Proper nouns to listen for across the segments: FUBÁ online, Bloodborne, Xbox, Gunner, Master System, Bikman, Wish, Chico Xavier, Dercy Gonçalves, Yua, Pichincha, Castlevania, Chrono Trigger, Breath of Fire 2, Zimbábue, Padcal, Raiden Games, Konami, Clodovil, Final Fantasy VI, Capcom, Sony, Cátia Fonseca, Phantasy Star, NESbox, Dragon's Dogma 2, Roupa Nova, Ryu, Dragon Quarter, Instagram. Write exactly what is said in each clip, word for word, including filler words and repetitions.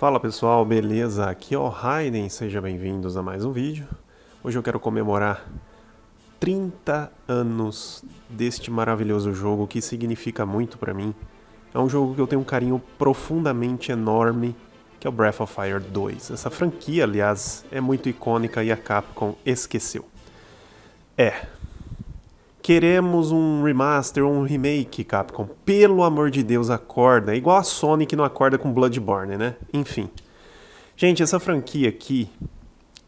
Fala pessoal, beleza? Aqui é o Raiden, sejam bem-vindos a mais um vídeo. Hoje eu quero comemorar trinta anos deste maravilhoso jogo que significa muito pra mim. É um jogo que eu tenho um carinho profundamente enorme, que é o Breath of Fire dois. Essa franquia, aliás, é muito icônica e a Capcom esqueceu. É, queremos um remaster ou um remake, Capcom. Pelo amor de Deus, acorda. É igual a Sony que não acorda com Bloodborne, né? Enfim. Gente, essa franquia aqui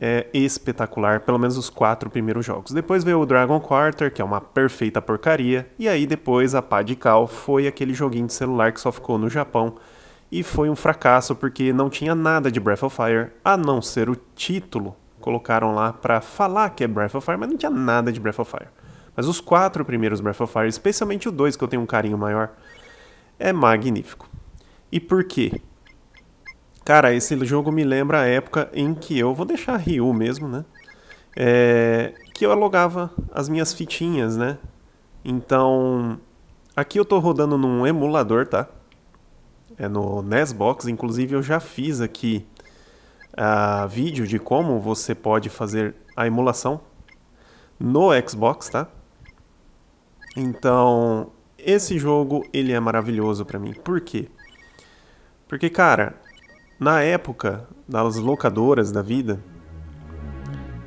é espetacular, pelo menos os quatro primeiros jogos. Depois veio o Dragon Quarter, que é uma perfeita porcaria. E aí depois a Padcal foi aquele joguinho de celular que só ficou no Japão. E foi um fracasso porque não tinha nada de Breath of Fire, a não ser o título. Colocaram lá pra falar que é Breath of Fire, mas não tinha nada de Breath of Fire. Mas os quatro primeiros Breath of Fire, especialmente o dois, que eu tenho um carinho maior, é magnífico. E por quê? Cara, esse jogo me lembra a época em que eu... Vou deixar Ryu mesmo, né? É, que eu alugava as minhas fitinhas, né? Então, aqui eu tô rodando num emulador, tá? É no NESbox. Inclusive eu já fiz aqui a vídeo de como você pode fazer a emulação no Xbox, tá? Então, esse jogo, ele é maravilhoso pra mim. Por quê? Porque, cara, na época das locadoras da vida,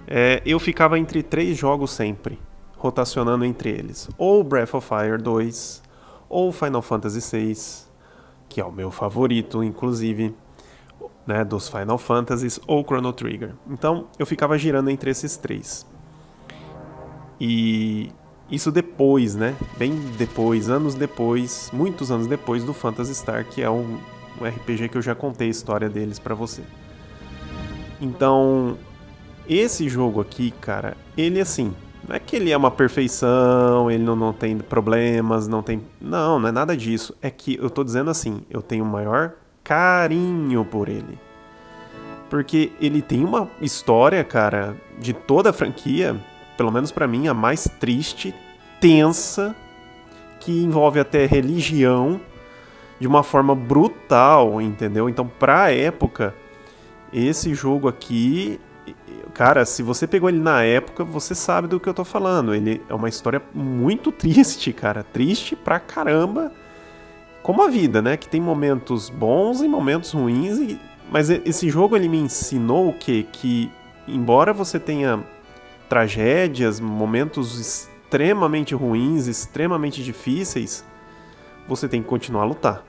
é, eu ficava entre três jogos sempre, rotacionando entre eles. Ou Breath of Fire dois, ou Final Fantasy seis, que é o meu favorito, inclusive, né, dos Final Fantasies, ou Chrono Trigger. Então, eu ficava girando entre esses três. E isso depois, né? Bem depois, anos depois, muitos anos depois do Phantasy Star, que é um, um R P G que eu já contei a história deles pra você. Então, esse jogo aqui, cara, ele assim, não é que ele é uma perfeição, ele não, não tem problemas, não tem... Não, não é nada disso. É que eu tô dizendo assim, eu tenho o maior carinho por ele. Porque ele tem uma história, cara, de toda a franquia, pelo menos pra mim, a mais triste, tensa, que envolve até religião, de uma forma brutal, entendeu? Então, pra época, esse jogo aqui, cara, se você pegou ele na época, você sabe do que eu tô falando. Ele é uma história muito triste, cara, triste pra caramba, como a vida, né? Que tem momentos bons e momentos ruins, e... mas esse jogo, ele me ensinou o quê? Que, embora você tenha tragédias, momentos extremamente ruins, extremamente difíceis, você tem que continuar a lutar.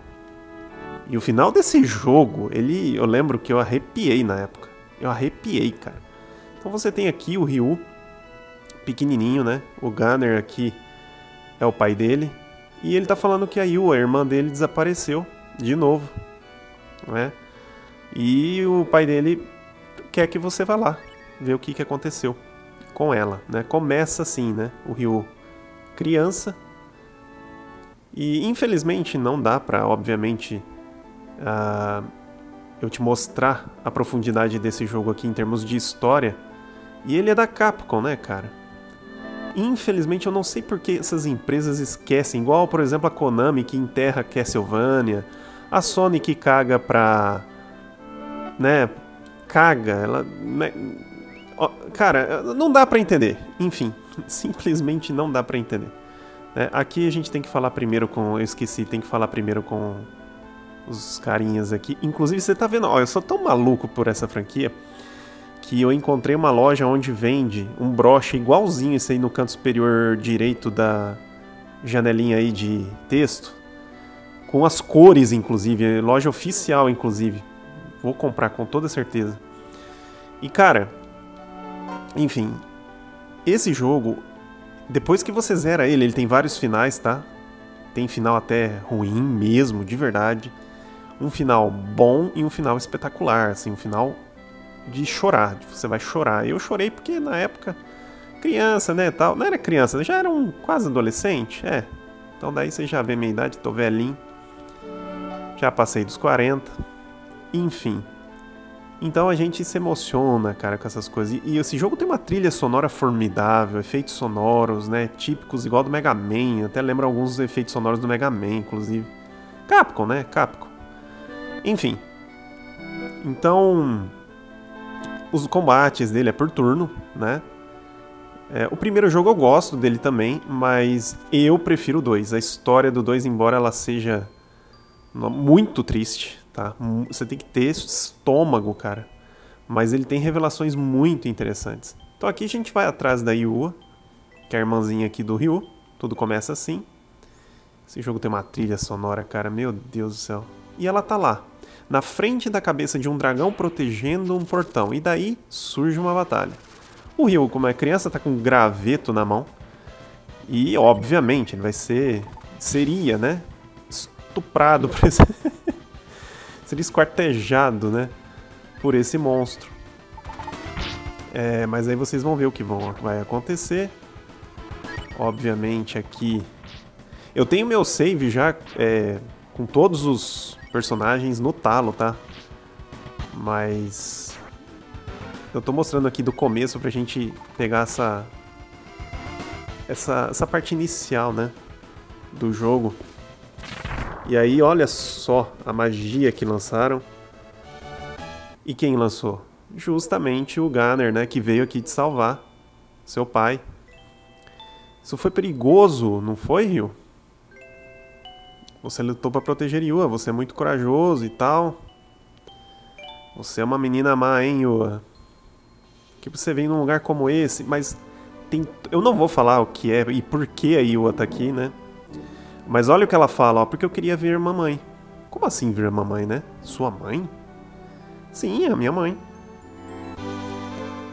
E o final desse jogo, ele, eu lembro que eu arrepiei na época. Eu arrepiei, cara. Então você tem aqui o Ryu, pequenininho, né? O Gunner aqui é o pai dele. E ele tá falando que a Yua, a irmã dele, desapareceu de novo, né? E o pai dele quer que você vá lá ver o que, que aconteceu com ela, né? Começa assim, né? O Ryu criança. E infelizmente não dá pra, obviamente, uh, eu te mostrar a profundidade desse jogo aqui em termos de história. E ele é da Capcom, né, cara? Infelizmente eu não sei porque essas empresas esquecem. Igual, por exemplo, a Konami, que enterra Castlevania. A Sony, que caga pra... né? Caga. Ela... né? Cara, não dá pra entender. Enfim, simplesmente não dá pra entender. É, aqui a gente tem que falar primeiro com... Eu esqueci, tem que falar primeiro com os carinhas aqui. Inclusive, você tá vendo, ó, eu sou tão maluco por essa franquia que eu encontrei uma loja onde vende um broche igualzinho esse aí no canto superior direito da janelinha aí de texto. Com as cores, inclusive. Loja oficial, inclusive. Vou comprar com toda certeza. E, cara... enfim, esse jogo, depois que você zera ele, ele tem vários finais, tá? Tem final até ruim mesmo, de verdade. Um final bom e um final espetacular, assim, um final de chorar, você vai chorar. Eu chorei porque na época, criança, né, tal, não era criança, já era um quase adolescente, é. Então daí você já vê a minha idade, tô velhinho, já passei dos quarenta, enfim. Então a gente se emociona, cara, com essas coisas. E esse jogo tem uma trilha sonora formidável, efeitos sonoros, né, típicos igual do Mega Man. Até lembra alguns dos efeitos sonoros do Mega Man, inclusive. Capcom, né? Capcom. Enfim. Então, os combates dele é por turno, né? É, o primeiro jogo eu gosto dele também, mas eu prefiro o dois. A história do dois, embora ela seja muito triste, tá? Você tem que ter estômago, cara. Mas ele tem revelações muito interessantes. Então aqui a gente vai atrás da Yua, que é a irmãzinha aqui do Ryu. Tudo começa assim. Esse jogo tem uma trilha sonora, cara. Meu Deus do céu. E ela tá lá, na frente da cabeça de um dragão, protegendo um portão. E daí surge uma batalha. O Ryu, como é criança, tá com um graveto na mão. E, obviamente, ele vai ser... Seria, né? Estuprado por esse... Seria esquartejado, né? Por esse monstro. É, mas aí vocês vão ver o que vão, vai acontecer. Obviamente, aqui... Eu tenho meu save já é, com todos os personagens no talo, tá? Mas... eu tô mostrando aqui do começo pra gente pegar essa... Essa, essa parte inicial, né? Do jogo. E aí, olha só a magia que lançaram. E quem lançou? Justamente o Gunner, né? Que veio aqui te salvar. Seu pai. Isso foi perigoso, não foi, Ryu? Você lutou pra proteger Yua. Você é muito corajoso e tal. Você é uma menina má, hein, Yua? Que você vem num lugar como esse, mas tem... eu não vou falar o que é e por que a Yua tá aqui, né? Mas olha o que ela fala, ó, porque eu queria ver mamãe. Como assim ver mamãe, né? Sua mãe? Sim, a minha mãe.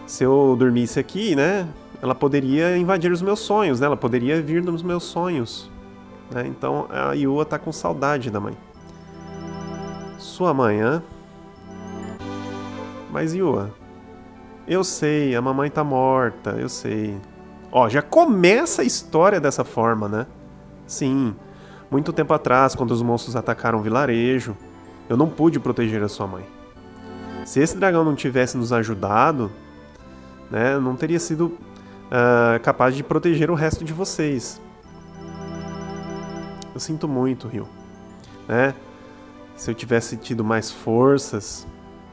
Se eu dormisse aqui, né, ela poderia invadir os meus sonhos, né? Ela poderia vir nos meus sonhos, né? Então a Yua tá com saudade da mãe. Sua mãe, hã? Mas Yua... eu sei, a mamãe tá morta, eu sei. Ó, já começa a história dessa forma, né? Sim, muito tempo atrás, quando os monstros atacaram o vilarejo, eu não pude proteger a sua mãe. Se esse dragão não tivesse nos ajudado, né, eu não teria sido uh, capaz de proteger o resto de vocês. Eu sinto muito, Ryu. Né? Se eu tivesse tido mais forças...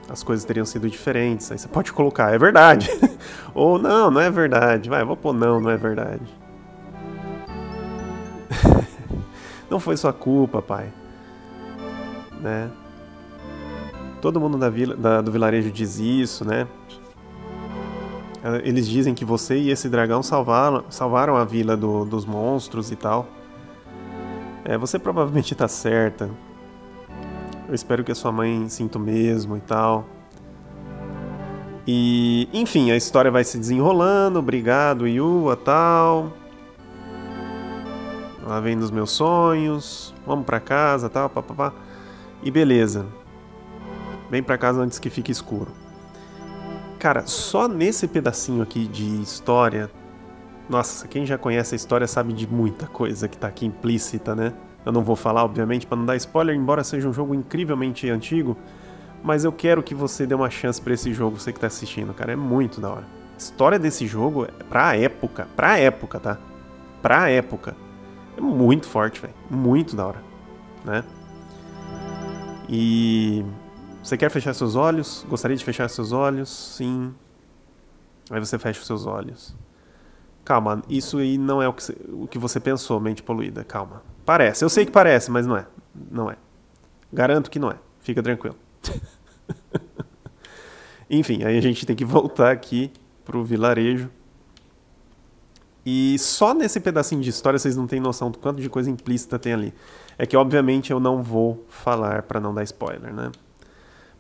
as coisas teriam sido diferentes. Aí você pode colocar, é verdade. Ou não, não é verdade. Vai, vou pôr não, não é verdade. Não foi sua culpa, pai. Né? Todo mundo da vila, da, do vilarejo diz isso, né? Eles dizem que você e esse dragão salvaram, salvaram a vila do, dos monstros e tal. É, você provavelmente tá certa. Eu espero que a sua mãe sinta o mesmo e tal. E, enfim, a história vai se desenrolando. Obrigado, Yua, tal. Ela vem nos meus sonhos. Vamos pra casa, tal, papapá. E beleza. Vem pra casa antes que fique escuro. Cara, só nesse pedacinho aqui de história... nossa, quem já conhece a história sabe de muita coisa que tá aqui implícita, né? Eu não vou falar, obviamente, para não dar spoiler, embora seja um jogo incrivelmente antigo, mas eu quero que você dê uma chance para esse jogo, você que tá assistindo, cara, é muito da hora. A história desse jogo, pra época, pra época, tá? Pra época. É muito forte, velho. Muito da hora, né? E... você quer fechar seus olhos? Gostaria de fechar seus olhos? Sim. Aí você fecha os seus olhos. Calma, isso aí não é o que, o que você pensou, mente poluída, calma. Parece, eu sei que parece, mas não é. Não é. Garanto que não é. Fica tranquilo. Enfim, aí a gente tem que voltar aqui pro vilarejo. E só nesse pedacinho de história vocês não têm noção do quanto de coisa implícita tem ali. É que, obviamente, eu não vou falar pra não dar spoiler, né?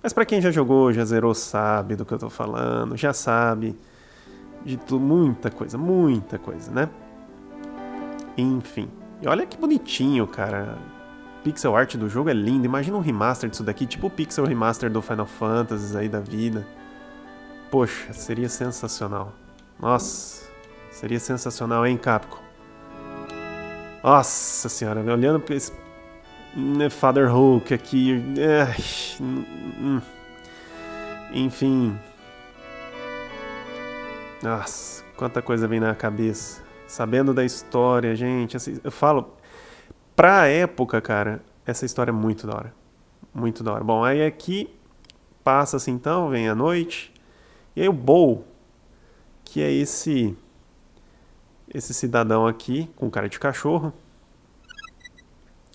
Mas pra quem já jogou, já zerou, sabe do que eu tô falando, já sabe de tudo, muita coisa, muita coisa, né? Enfim. E olha que bonitinho, cara. Pixel art do jogo é lindo. Imagina um remaster disso daqui, tipo o pixel remaster do Final Fantasy aí da vida. Poxa, seria sensacional. Nossa, seria sensacional, hein, Capcom? Nossa senhora, olhando pra esse... Father Hulk aqui... enfim... nossa, quanta coisa vem na cabeça. Sabendo da história, gente, eu falo, pra época, cara, essa história é muito da hora, muito da hora. Bom, aí aqui passa-se então, vem a noite. E aí o Bo, que é esse esse cidadão aqui, com cara de cachorro,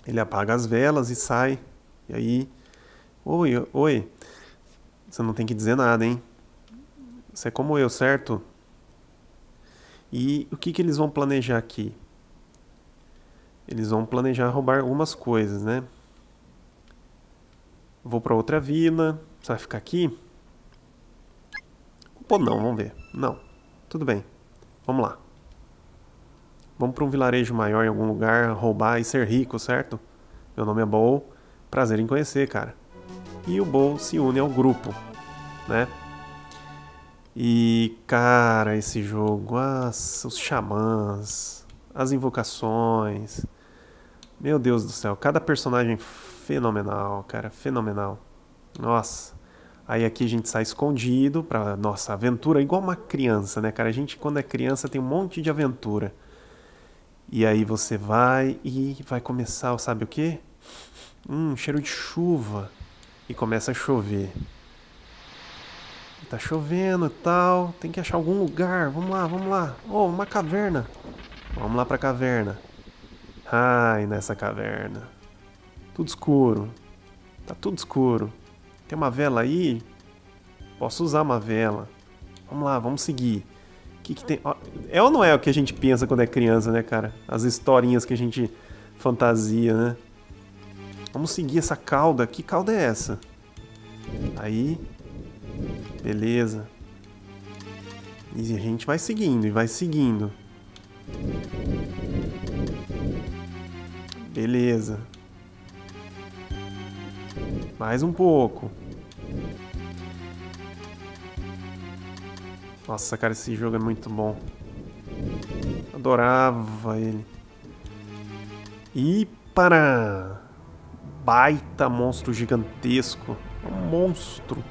ele apaga as velas e sai. E aí, oi, oi, você não tem que dizer nada, hein? Você é como eu, certo? E o que que eles vão planejar aqui? Eles vão planejar roubar algumas coisas, né? Vou pra outra vila. Você vai ficar aqui? Pô, não, vamos ver. Não. Tudo bem. Vamos lá. Vamos pra um vilarejo maior em algum lugar, roubar e ser rico, certo? Meu nome é Bo. Prazer em conhecer, cara. E o Bo se une ao grupo, né? E, cara, esse jogo... Nossa, os xamãs... As invocações... Meu Deus do céu, cada personagem fenomenal, cara, fenomenal. Nossa. Aí aqui a gente sai escondido pra nossa aventura, igual uma criança, né, cara? A gente, quando é criança, tem um monte de aventura. E aí você vai e vai começar, sabe o quê? Hum, cheiro de chuva. E começa a chover. Tá chovendo e tal, tem que achar algum lugar, vamos lá, vamos lá. Oh, uma caverna. Vamos lá pra caverna. Ai, nessa caverna. Tudo escuro. Tá tudo escuro. Tem uma vela aí? Posso usar uma vela. Vamos lá, vamos seguir. Que que tem? É ou não é o que a gente pensa quando é criança, né, cara? As historinhas que a gente fantasia, né? Vamos seguir essa cauda. Que cauda é essa? Aí... Beleza. E a gente vai seguindo, e vai seguindo. Beleza. Mais um pouco. Nossa, cara, esse jogo é muito bom. Adorava ele. E para! Baita monstro gigantesco. Um monstro.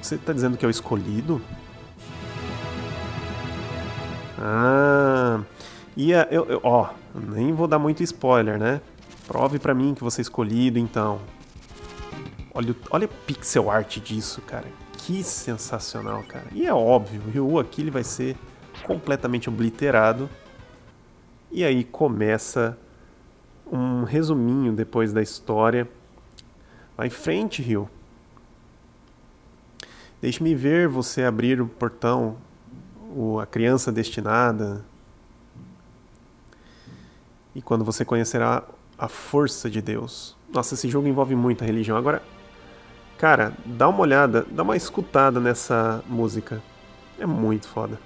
Você tá dizendo que é o escolhido? Ah... E a, eu, eu... Ó... Nem vou dar muito spoiler, né? Prove pra mim que você é escolhido, então. Olha, olha o pixel art disso, cara. Que sensacional, cara. E é óbvio, o Ryu aqui ele vai ser completamente obliterado. E aí começa um resuminho depois da história. Vai em frente, Ryu. Deixe-me ver você abrir o portão, o, a criança destinada. E quando você conhecerá a força de Deus. Nossa, esse jogo envolve muita religião. Agora, cara, dá uma olhada, dá uma escutada nessa música. É muito foda.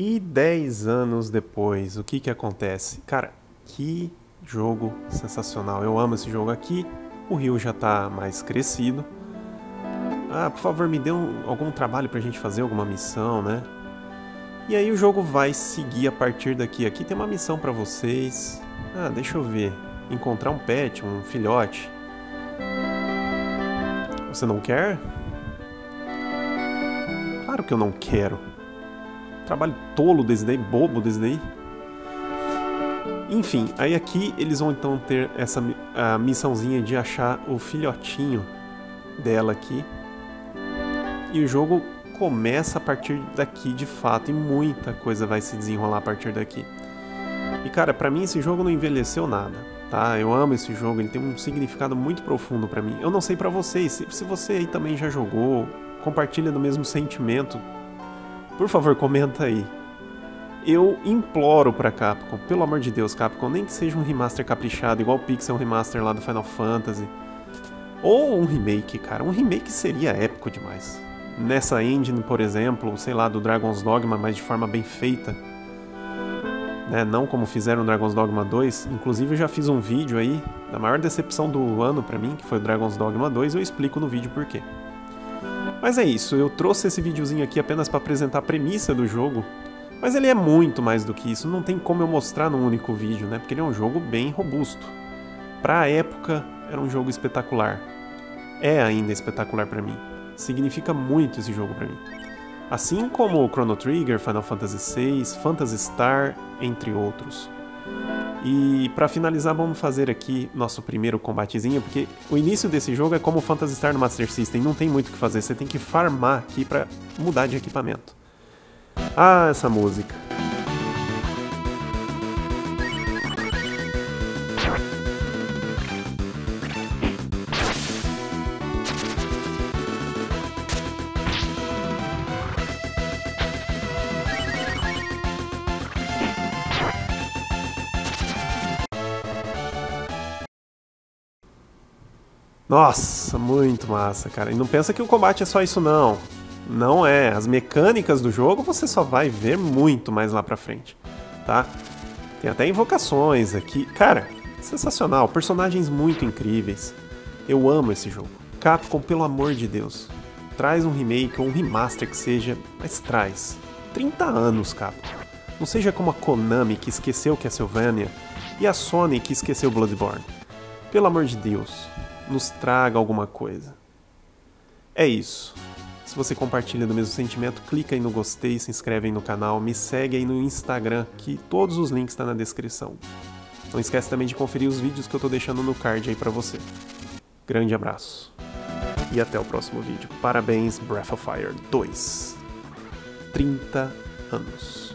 E dez anos depois, o que que acontece? Cara, que jogo sensacional. Eu amo esse jogo aqui. O Ryu já tá mais crescido. Ah, por favor, me dê um, algum trabalho pra gente fazer, alguma missão, né? E aí o jogo vai seguir a partir daqui. Aqui tem uma missão pra vocês. Ah, deixa eu ver. Encontrar um pet, um filhote. Você não quer? Claro que eu não quero. Trabalho tolo desse daí, bobo desse daí. Enfim, aí aqui eles vão então ter essa a missãozinha de achar o filhotinho dela aqui. E o jogo começa a partir daqui de fato, e muita coisa vai se desenrolar a partir daqui. E cara, pra mim esse jogo não envelheceu nada, tá? Eu amo esse jogo, ele tem um significado muito profundo pra mim. Eu não sei pra vocês, se, se você aí também já jogou, compartilha do mesmo sentimento. Por favor, comenta aí. Eu imploro pra Capcom, pelo amor de Deus, Capcom, nem que seja um remaster caprichado, igual o Pixel Remaster lá do Final Fantasy. Ou um remake, cara. Um remake seria épico demais. Nessa engine, por exemplo, sei lá, do Dragon's Dogma, mas de forma bem feita. Né? Não como fizeram o Dragon's Dogma dois. Inclusive eu já fiz um vídeo aí, da maior decepção do ano pra mim, que foi o Dragon's Dogma dois, eu explico no vídeo por quê. Mas é isso, eu trouxe esse videozinho aqui apenas para apresentar a premissa do jogo, mas ele é muito mais do que isso, não tem como eu mostrar num único vídeo, né? Porque ele é um jogo bem robusto. Para a época, era um jogo espetacular. É ainda espetacular para mim. Significa muito esse jogo para mim. Assim como o Chrono Trigger, Final Fantasy seis, Phantasy Star, entre outros. E para finalizar, vamos fazer aqui nosso primeiro combatezinho, porque o início desse jogo é como o Phantasy Star no Master System, não tem muito o que fazer, você tem que farmar aqui para mudar de equipamento. Ah, essa música. Nossa, muito massa, cara. E não pensa que o combate é só isso, não. Não é. As mecânicas do jogo você só vai ver muito mais lá pra frente, tá? Tem até invocações aqui. Cara, sensacional. Personagens muito incríveis. Eu amo esse jogo. Capcom, pelo amor de Deus. Traz um remake ou um remaster que seja, mas traz. trinta anos, Capcom. Não seja como a Konami, que esqueceu Castlevania, e a Sony, que esqueceu Bloodborne. Pelo amor de Deus. Nos traga alguma coisa. É isso. Se você compartilha do mesmo sentimento, clica aí no gostei, se inscreve aí no canal, me segue aí no Instagram, que todos os links estão na descrição. Não esquece também de conferir os vídeos que eu tô deixando no card aí pra você. Grande abraço. E até o próximo vídeo. Parabéns, Breath of Fire dois. trinta anos.